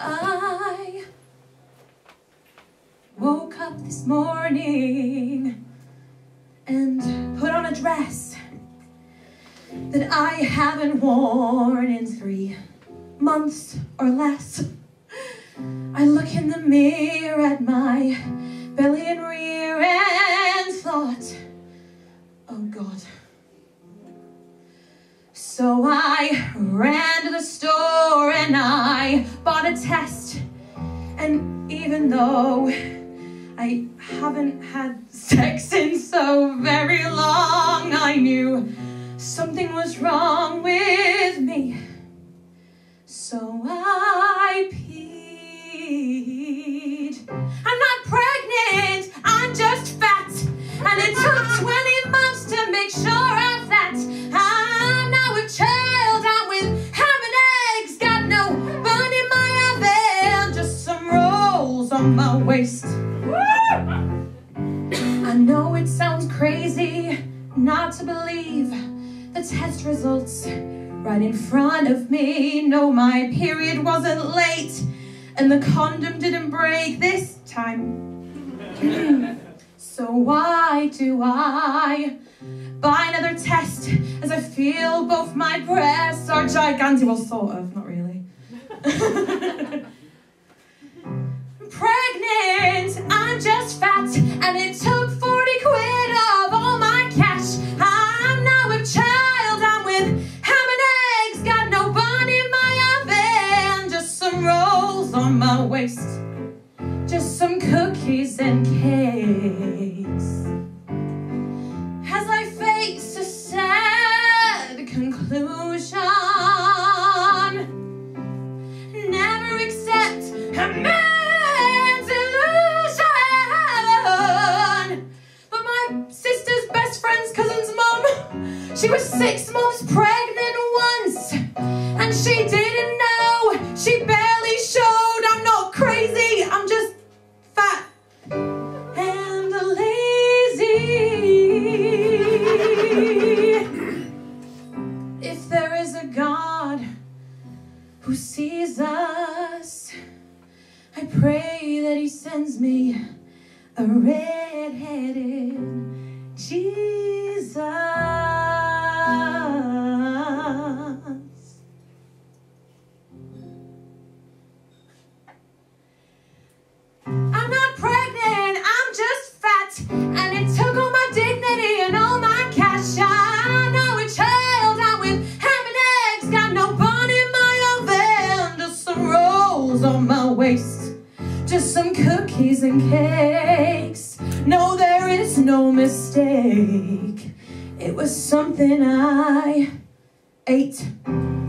I woke up this morning and put on a dress that I haven't worn in 3 months or less. I look in the mirror at my belly and rear and thought, oh God. So I ran to the store and I bought a test. And even though I haven't had sex in so very long, I knew something was wrong with me. So I peed. I'm not pregnant, I'm just fat. And it took 20 months to make sure of that. I'm now a child out with ham and eggs. Got no bun in my oven, just some rolls on my waist. I know it sounds crazy not to believe the test results right in front of me. No, my period wasn't late, and the condom didn't break this time. So why do I buy another test, as I feel both my breasts are gigantic? Well, sort of, not really. I'm pregnant, I'm just fat, and it took 40 quid of all my cash. I'm now a child, I'm with ham and eggs, got no bun in my oven, just some rolls on my waist, just some cookies and cakes. As I face a sad conclusion, never accept a man's illusion. But my sister's best friend's cousin's mum, she was 6 months pregnant once, and she didn't know, she barely showed. I'm not crazy, I'm just fat and lazy. If there is a God who sees us, I pray that he sends me a red-headed Jesus. I'm not pregnant, I'm just fat, and it took all my dignity and all my cash. I'm now a child out with ham and eggs, got no bun in my oven, just some rolls on my waist, just some cookies and cakes. No, there is no mistake, it was something I ate.